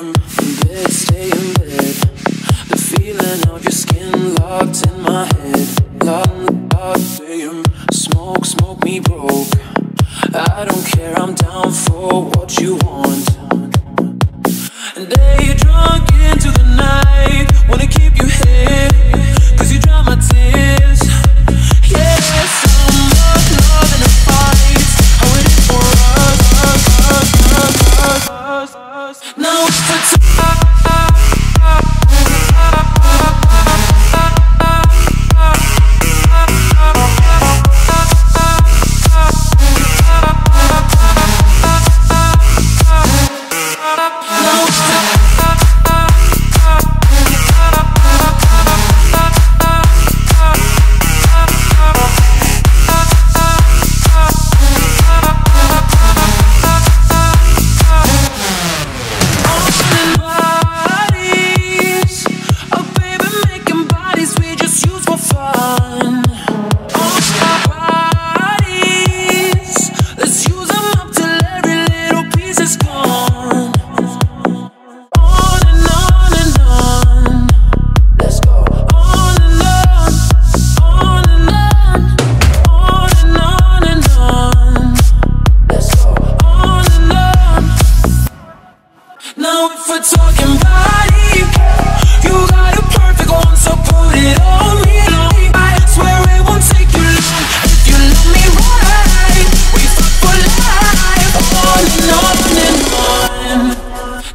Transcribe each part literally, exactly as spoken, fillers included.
in bed, stay in bed. The feeling of your skin locked in my head. Locked, locked, damn. Smoke, smoke me broke. I don't care, I'm down for what you want. And then you're drunk into the night. Wanna keep you here, cause you dry my tears. Yes, I'm not loving the fight. I'm waiting for us, us, us, us, us, us, us. Now it's the time.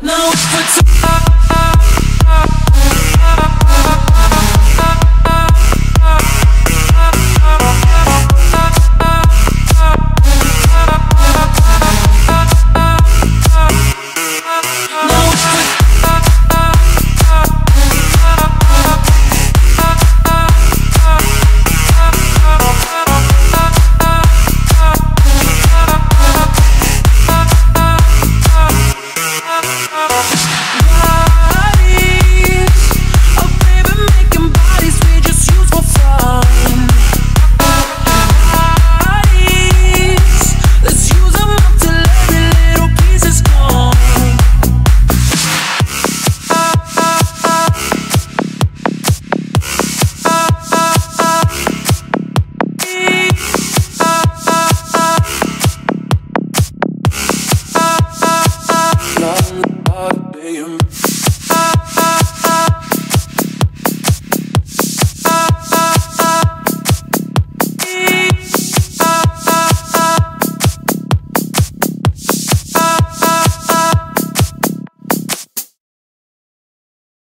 Now it's the time.